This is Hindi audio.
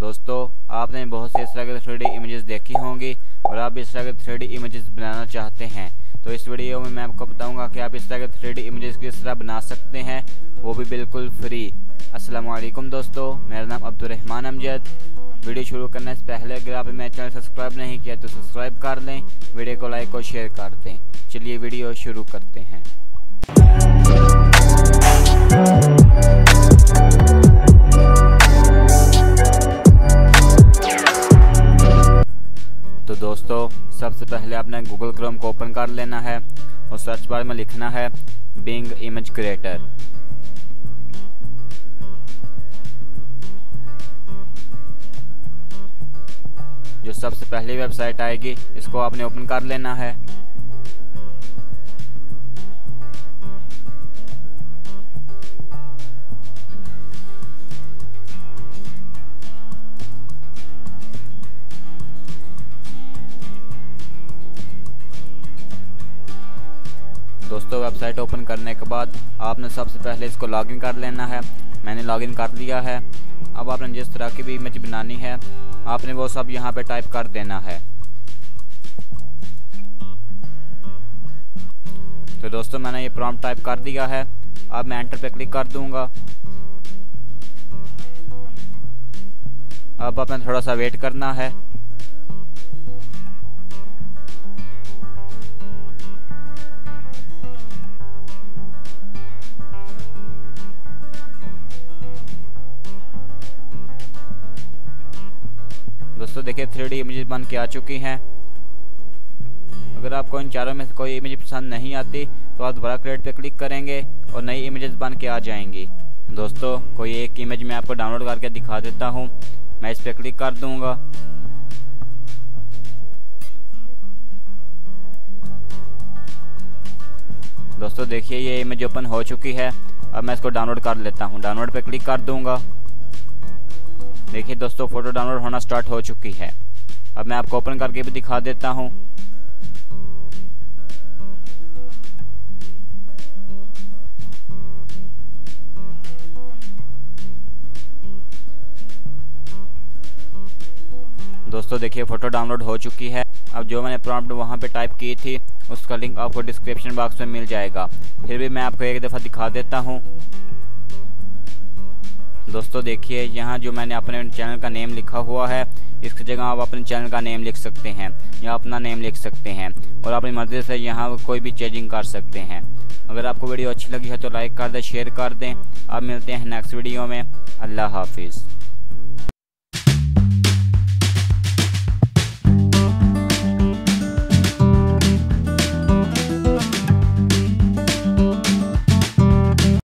दोस्तों आपने बहुत से इस तरह के 3D इमेजेस देखी होंगी और आप इस तरह के 3D इमेजेस बनाना चाहते हैं तो इस वीडियो में मैं आपको बताऊंगा कि आप इस तरह के 3D इमेजेस किस तरह बना सकते हैं, वो भी बिल्कुल फ्री। अस्सलाम वालेकुम दोस्तों, मेरा नाम अब्दुलरहमान अमजद। वीडियो शुरू करने से पहले अगर आपने मेरा चैनल सब्सक्राइब नहीं किया तो सब्सक्राइब कर लें, वीडियो को लाइक और शेयर कर दें। चलिए वीडियो शुरू करते हैं। तो दोस्तों सबसे पहले आपने गूगल क्रोम को ओपन कर लेना है और सर्च बार में लिखना है बिंग इमेज क्रिएटर। जो सबसे पहली वेबसाइट आएगी इसको आपने ओपन कर लेना है। दोस्तों वेबसाइट ओपन करने के बाद आपने सबसे पहले इसको लॉगिन कर लेना है। मैंने लॉगिन कर लिया है। अब आपने जिस तरह की भी इमेज बनानी है आपने वो सब यहाँ पे टाइप कर देना है। तो दोस्तों मैंने ये प्रॉम्प्ट टाइप कर दिया है। अब मैं एंटर पे क्लिक कर दूंगा। अब आपने थोड़ा सा वेट करना है। दोस्तों देखिए 3D इमेजेस बन के आ चुकी हैं। अगर आपको इन चारों में से कोई इमेज पसंद नहीं आती तो आप दोबारा क्रिएट पे क्लिक करेंगे और नई इमेजेस बन के आ जाएंगी। दोस्तों कोई एक इमेज मैं आपको डाउनलोड करके दिखा देता हूँ। मैं इस पे क्लिक कर दूंगा। दोस्तों देखिए ये इमेज ओपन हो चुकी है। अब मैं इसको डाउनलोड कर लेता हूँ। डाउनलोड पे क्लिक कर दूंगा। देखिए दोस्तों फोटो डाउनलोड होना स्टार्ट हो चुकी है। अब मैं आपको ओपन करके भी दिखा देता हूं। दोस्तों देखिए फोटो डाउनलोड हो चुकी है। अब जो मैंने प्रॉम्प्ट वहां पे टाइप की थी उसका लिंक आपको डिस्क्रिप्शन बॉक्स में मिल जाएगा। फिर भी मैं आपको एक दफा दिखा देता हूं। दोस्तों देखिए यहाँ जो मैंने अपने चैनल का नेम लिखा हुआ है इसकी जगह आप अपने चैनल का नेम लिख सकते हैं या अपना नेम लिख सकते हैं और अपनी मर्जी से यहाँ कोई भी चेंजिंग कर सकते हैं। अगर आपको वीडियो अच्छी लगी है तो लाइक कर दें, शेयर कर दें। आप मिलते हैं नेक्स्ट वीडियो में। अल्लाह हाफिज़।